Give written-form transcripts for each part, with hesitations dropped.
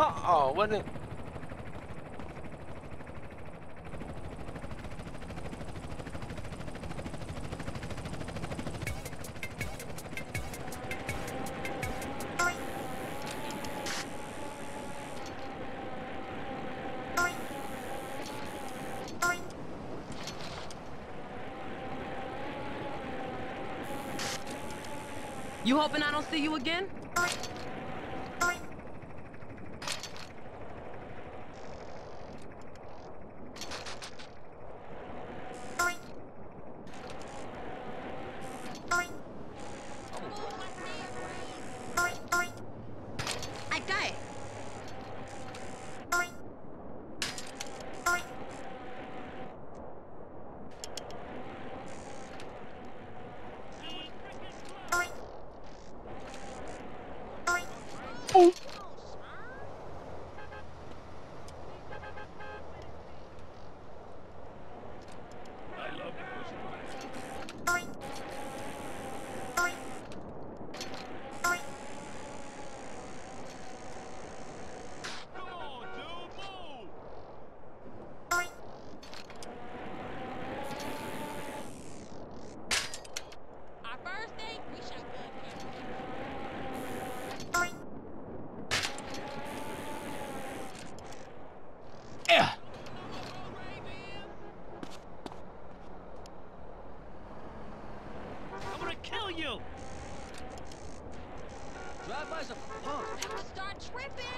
Uh-oh, wasn't it? You hoping I don't see you again?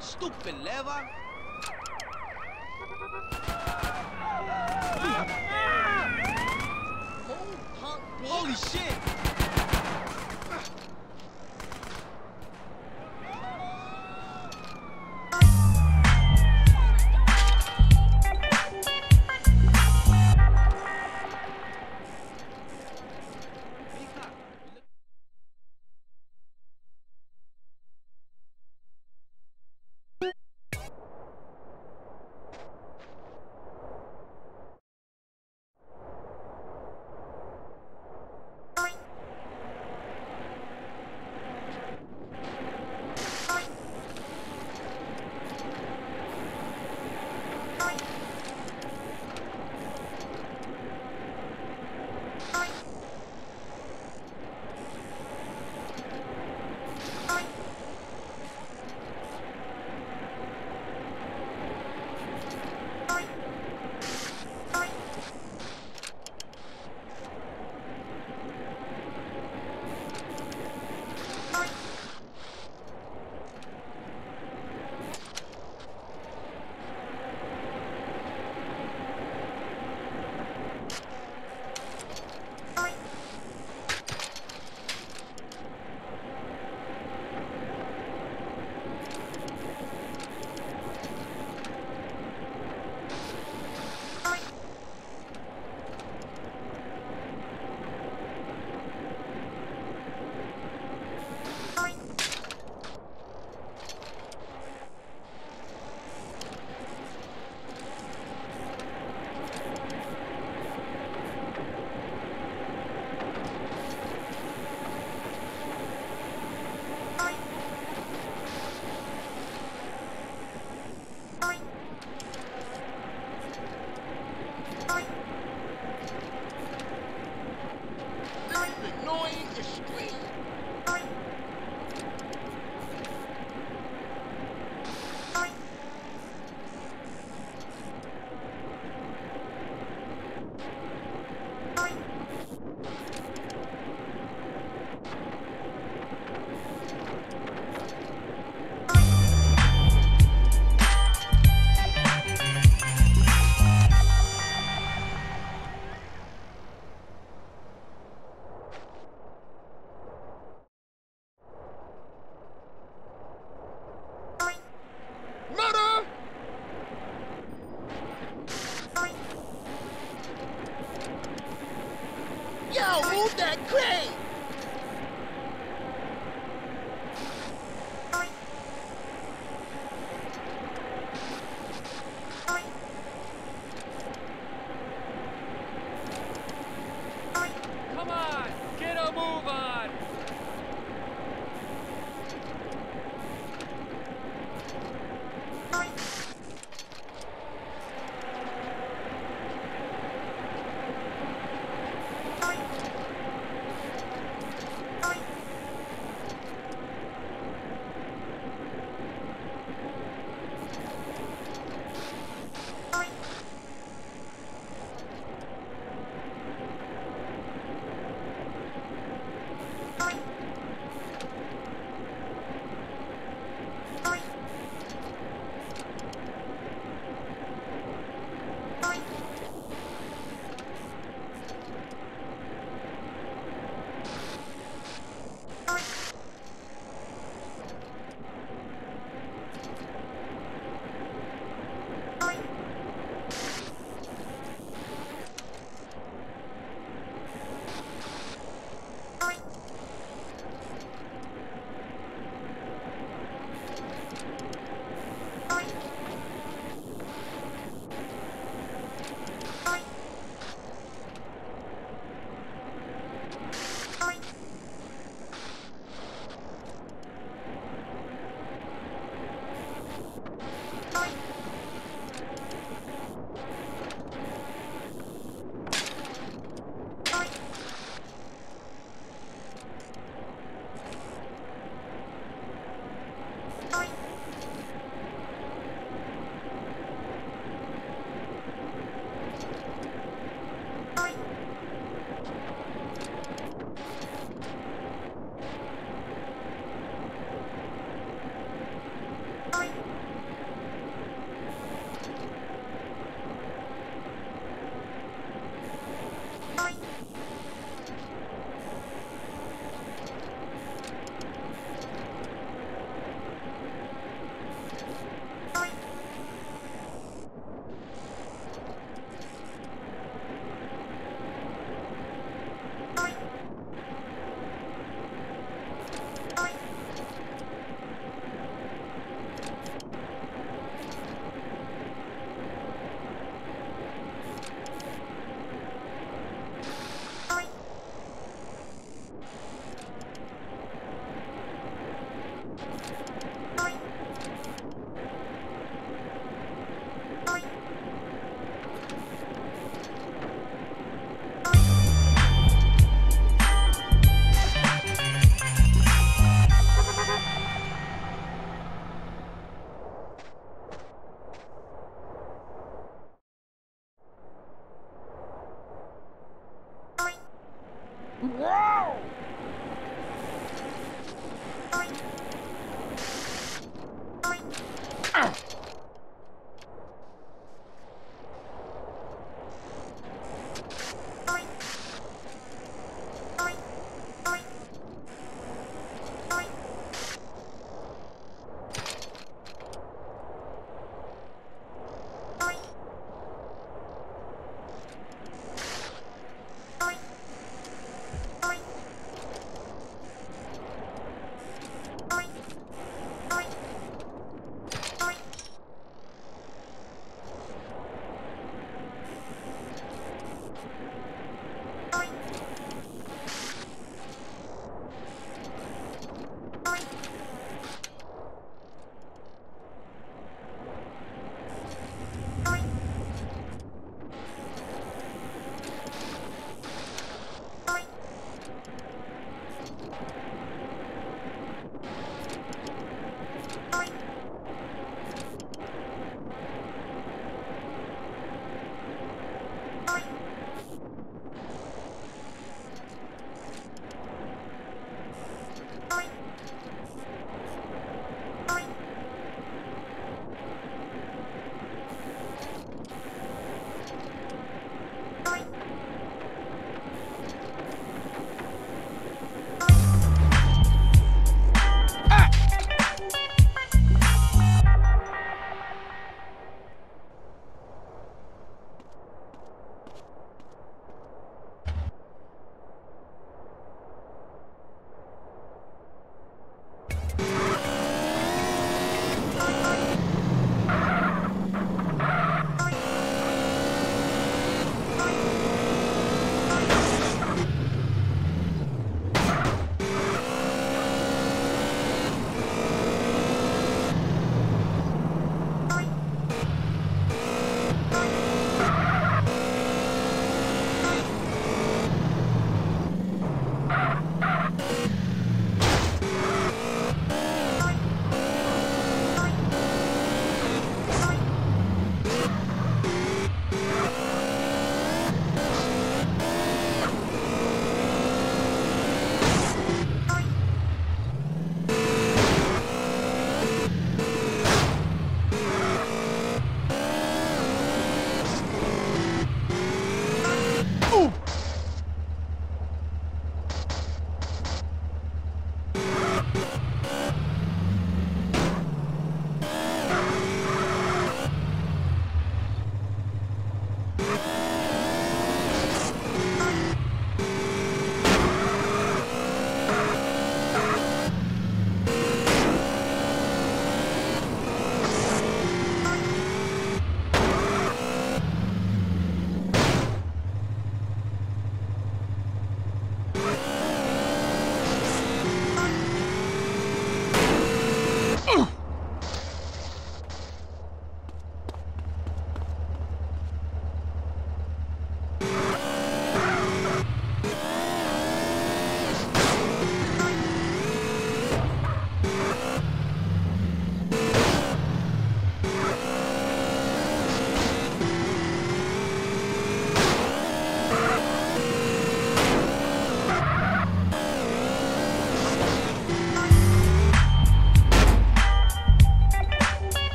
Stupid lever. Holy shit. Ah!